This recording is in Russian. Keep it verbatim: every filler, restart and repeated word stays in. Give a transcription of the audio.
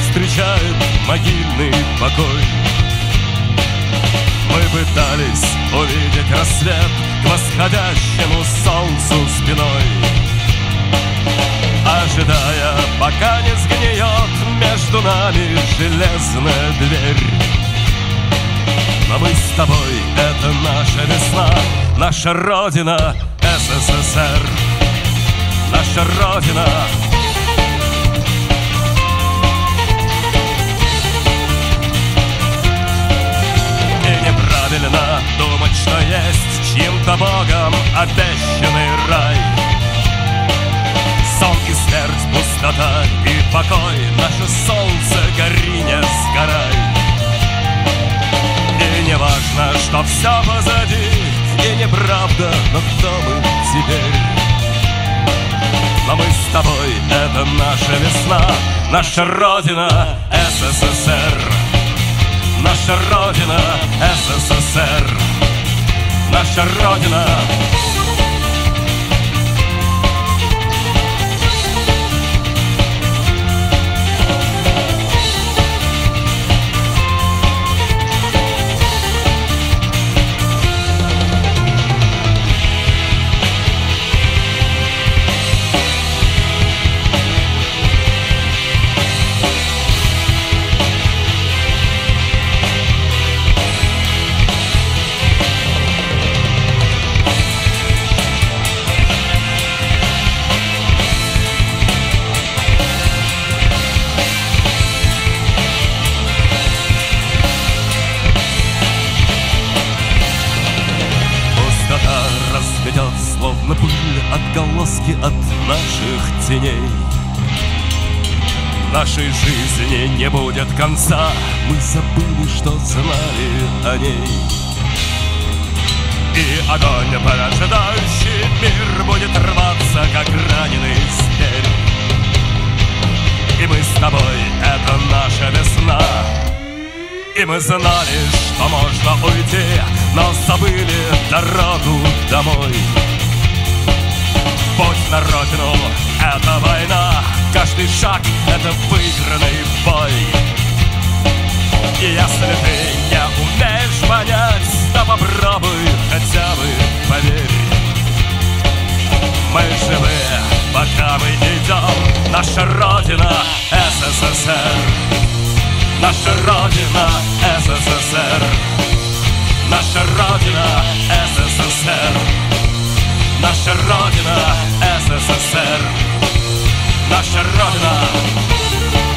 встречает могильный покой. Мы пытались увидеть рассвет к восходящему солнцу спиной, ожидая, пока не сгниет между нами железная дверь. Но мы с тобой — это наша весна, наша родина — СССР, наша родина. Неправильно думать, что есть чьим-то Богом обещанный рай. Сон и смерть, пустота и покой, наше солнце гори, не сгорай. И не важно, что все позади, и неправда, но кто мы теперь? Но мы с тобой — это наша весна, наша родина — СССР. Наша родина, СССР, наша родина. Словно пыль, отголоски от наших теней. Нашей жизни не будет конца, мы забыли, что знали о ней. И огонь, порождающий мир, будет рваться, как раненый зверь. И мы с тобой — это наша весна. И мы знали, что можно уйти, но забыли дорогу домой. Путь на родину — это война, каждый шаг — это выигранный бой. И если ты не умеешь понять, то попробуй хотя бы поверь. Мы живы, пока мы идем, наша родина — СССР. Наша родина, СССР. Наша родина, СССР. Наша родина, СССР. Наша родина.